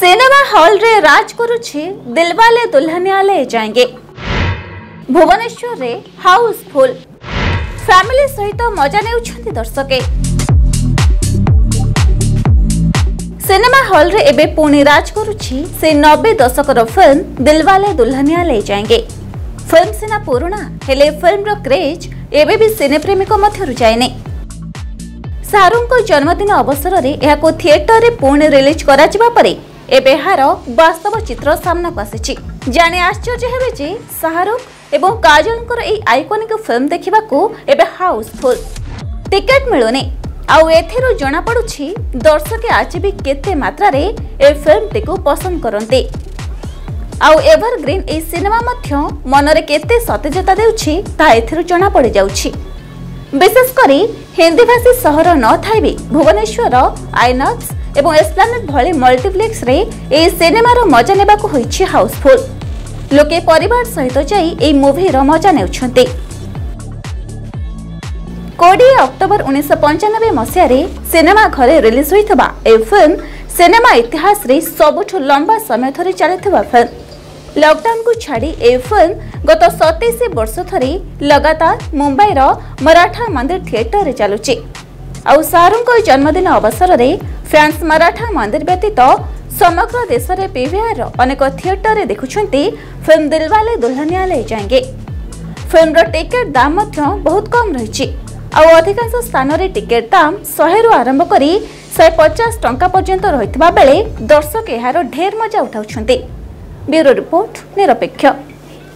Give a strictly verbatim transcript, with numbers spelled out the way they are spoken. Cinema hall रे राज करुछि दिलवाले दुल्हनिया ले जाएंगे। भुवनेश्वर रे हाउसफुल, फैमिली सहित मजा नेउछन्ति दर्शके। सिनेमा हॉल रे एबे पुणी राज करुछि से नब्बे दशक रो फिल्म दिलवाले दुल्हनिया ले जाएंगे। फिल्म सिना पुराणा हेले फिल्म रो क्रेज एबे भी सिने प्रेमी को मध्य रुजायने। शाहरुख को जन्मदिन अवसर रे एहा को थिएटर रे पुणी रिलीज करा जिबा परे एबे हारो वास्तव चित्र सामना आसी। जाने आश्चर्य हेबे जे शाहरुख एवं काजोल ए आइकोनिक फिल्म देखा एबे हाउसफुल। टिकेट मिलुने आउ एथिरु जना पड़ुछि दर्शक आज भी केते मात्रा रे ए फिल्म टिकु पसंद करते। आउ एवरग्रीन ए सिनेमा मध्य मनरे केते सतेजता देउछि ता एथिरु जना पड़ जाउछि। विशेष करी हिंदी भाषी सहर न थाइबे भुवनेश्वर आइनॉक्स एवं एस्प्लानेड भले मल्टीप्लेक्स रे ए सिनेमार मजा नेबाकु होईछि हाउसफुल। लोके परिवार सहित जाई ए मूवीर मजा नेउछन्ते। बीस अक्टोबर उन्नीस सौ पंचानबे मसीह रे सिनेमा घरे रिलीज होईथबा ए फिल्म सिनेमा इतिहास रे सबुठु लंबा समय धरि चलिथबा फिल्म। लॉकडाउन को छाड़ी ए फिल्म गत सत्ताईस वर्ष धरि लगातार मुंबई रो मराठा मंदिर थिएटर रे चालुछि। आउ शाहरुख जन्मदिन अवसर रे फ्रांस मराठा मंदिर व्यतीत समग्र देश में पीवीआर अनेक थिएटर रे देखुछन्ती फिल्म दिलवाले दुल्हनिया ले जाएंगे। फिल्म रो टिकेट दाम बहुत कम रही। अधिकांश स्थान रे टिकेट दाम सौ रु आरंभ करी एक सौ पचास टंका पर्यंत रहितबा बेले दर्शक एहारो ढेर मजा उठाउछन्ती। ब्यूरो रिपोर्ट निरपेक्ष।